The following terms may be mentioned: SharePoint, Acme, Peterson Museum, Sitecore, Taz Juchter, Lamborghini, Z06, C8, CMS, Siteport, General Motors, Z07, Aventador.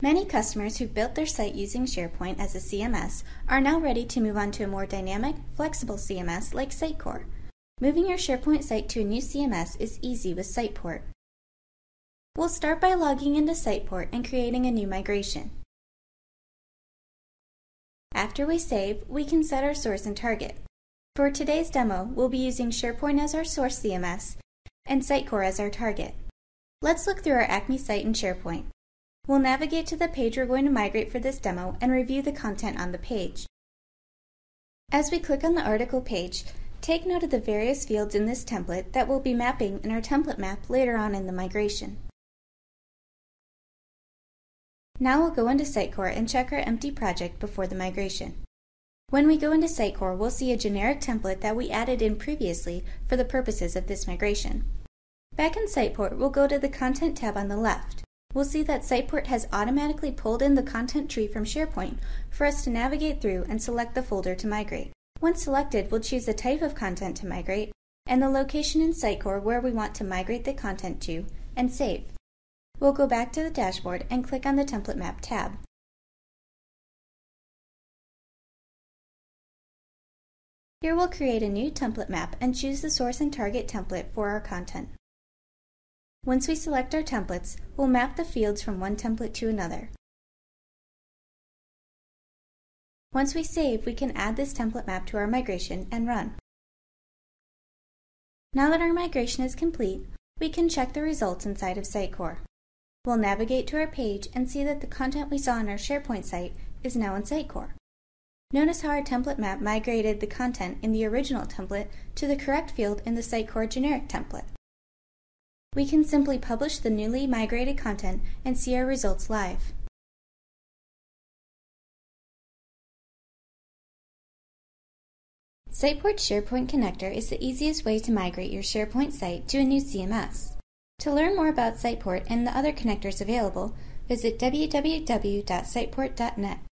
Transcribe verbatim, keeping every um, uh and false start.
Many customers who built their site using SharePoint as a C M S are now ready to move on to a more dynamic, flexible C M S like Sitecore. Moving your SharePoint site to a new C M S is easy with Siteport. We'll start by logging into Siteport and creating a new migration. After we save, we can set our source and target. For today's demo, we'll be using SharePoint as our source C M S and Sitecore as our target. Let's look through our Acme site in SharePoint. We'll navigate to the page we're going to migrate for this demo and review the content on the page. As we click on the article page, take note of the various fields in this template that we'll be mapping in our template map later on in the migration. Now we'll go into Sitecore and check our empty project before the migration. When we go into Sitecore, we'll see a generic template that we added in previously for the purposes of this migration. Back in Siteport, we'll go to the Content tab on the left. We'll see that Siteport has automatically pulled in the content tree from SharePoint for us to navigate through and select the folder to migrate. Once selected, we'll choose the type of content to migrate and the location in Sitecore where we want to migrate the content to, and save. We'll go back to the dashboard and click on the Template Map tab. Here we'll create a new template map and choose the source and target template for our content. Once we select our templates, we'll map the fields from one template to another. Once we save, we can add this template map to our migration and run. Now that our migration is complete, we can check the results inside of Sitecore. We'll navigate to our page and see that the content we saw in our SharePoint site is now in Sitecore. Notice how our template map migrated the content in the original template to the correct field in the Sitecore generic template. We can simply publish the newly migrated content and see our results live. Siteport's SharePoint connector is the easiest way to migrate your SharePoint site to a new C M S. To learn more about Siteport and the other connectors available, visit w w w dot siteport dot net.